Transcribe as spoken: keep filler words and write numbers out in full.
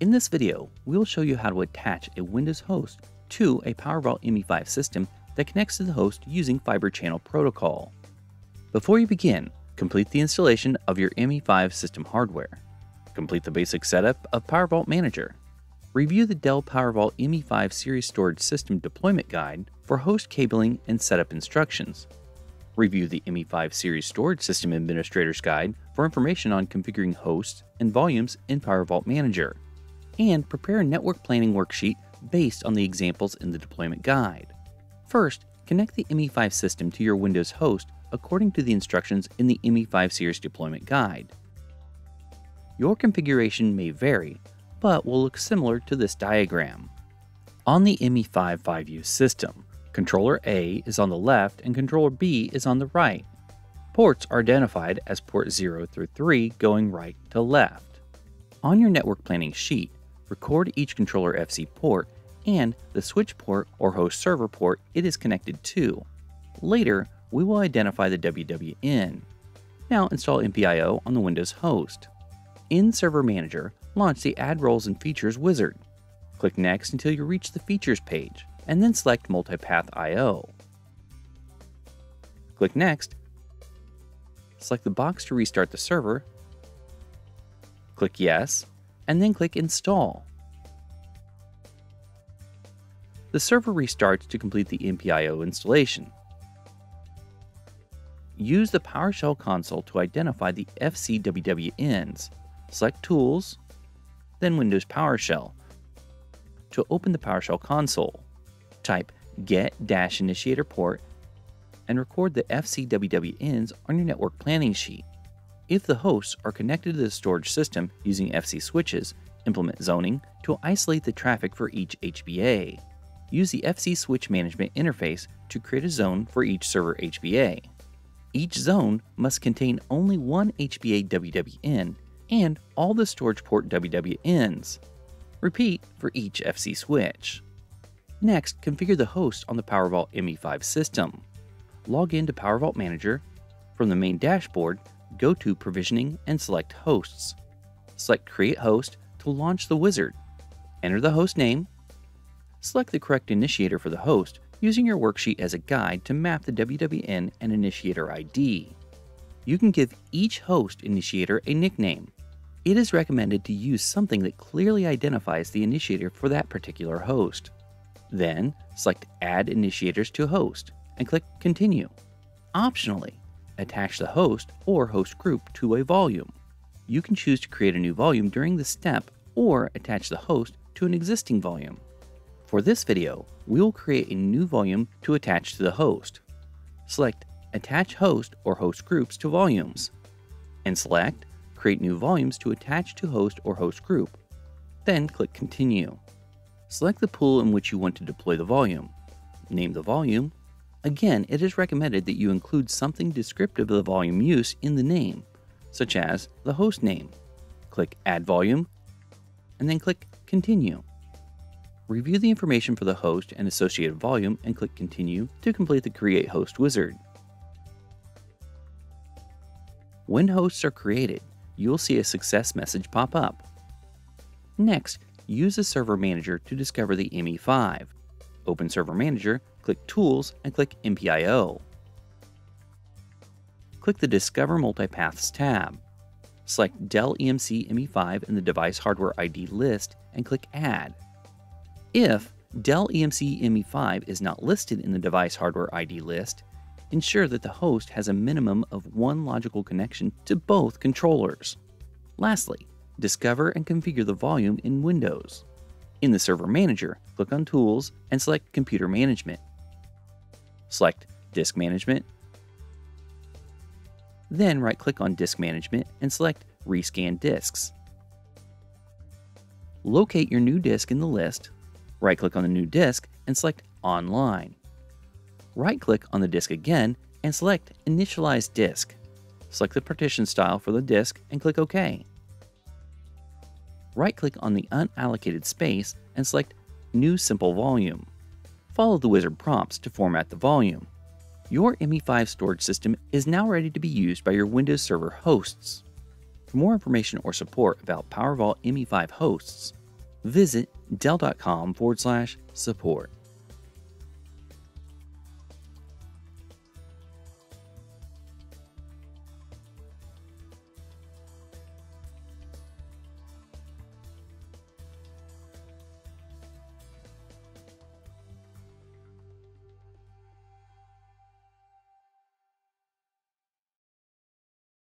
In this video, we will show you how to attach a Windows host to a PowerVault M E five system that connects to the host using Fibre Channel Protocol. Before you begin, complete the installation of your M E five system hardware. Complete the basic setup of PowerVault Manager. Review the Dell PowerVault M E five Series Storage System Deployment Guide for host cabling and setup instructions. Review the M E five Series Storage System Administrator's Guide for information on configuring hosts and volumes in PowerVault Manager. And prepare a network planning worksheet based on the examples in the deployment guide. First, connect the M E five system to your Windows host according to the instructions in the M E five Series Deployment Guide. Your configuration may vary, but will look similar to this diagram. On the M E five five U system, Controller A is on the left and Controller B is on the right. Ports are identified as port zero through three going right to left. On your network planning sheet, record each controller F C port and the switch port or host server port it is connected to. Later, we will identify the W W N. Now install M P I O on the Windows host. In Server Manager, launch the Add Roles and Features wizard. Click Next until you reach the Features page, and then select Multipath I O. Click Next, select the box to restart the server, click Yes, and then click Install. The server restarts to complete the M P I O installation. Use the PowerShell console to identify the F C W W Ns. Select Tools, then Windows PowerShell. To open the PowerShell console, type get-initiator port and record the F C W W Ns on your network planning sheet. If the hosts are connected to the storage system using F C switches, implement zoning to isolate the traffic for each H B A. Use the F C switch management interface to create a zone for each server H B A. Each zone must contain only one H B A W W N and all the storage port W W Ns. Repeat for each F C switch. Next, configure the host on the PowerVault M E five system. Log in to PowerVault Manager. From the main dashboard, go to Provisioning and select Hosts. Select Create Host to launch the wizard. Enter the host name. Select the correct initiator for the host using your worksheet as a guide to map the W W N and initiator I D. You can give each host initiator a nickname. It is recommended to use something that clearly identifies the initiator for that particular host. Then, select Add Initiators to Host and click Continue. Optionally, attach the host or host group to a volume. You can choose to create a new volume during this step or attach the host to an existing volume. For this video, we will create a new volume to attach to the host. Select Attach Host or Host Groups to Volumes and select Create New Volumes to Attach to Host or Host Group. Then click Continue. Select the pool in which you want to deploy the volume. Name the volume. Again, it is recommended that you include something descriptive of the volume use in the name, such as the host name. Click Add Volume, and then click Continue. Review the information for the host and associated volume and click Continue to complete the Create Host wizard. When hosts are created, you will see a success message pop up. Next, use the Server Manager to discover the M E five. Open Server Manager, click Tools, and click M P I O. Click the Discover Multipaths tab. Select Dell E M C M E five in the Device Hardware I D list and click Add. If Dell E M C M E five is not listed in the Device Hardware I D list, ensure that the host has a minimum of one logical connection to both controllers. Lastly, discover and configure the volume in Windows. In the Server Manager, click on Tools and select Computer Management. Select Disk Management. Then right-click on Disk Management and select Rescan Disks. Locate your new disk in the list, right-click on the new disk and select Online. Right-click on the disk again and select Initialize Disk. Select the partition style for the disk and click OK. Right-click on the unallocated space and select New Simple Volume. Follow the wizard prompts to format the volume. Your M E five storage system is now ready to be used by your Windows Server hosts. For more information or support about PowerVault M E five hosts, visit dell dot com forward slash support.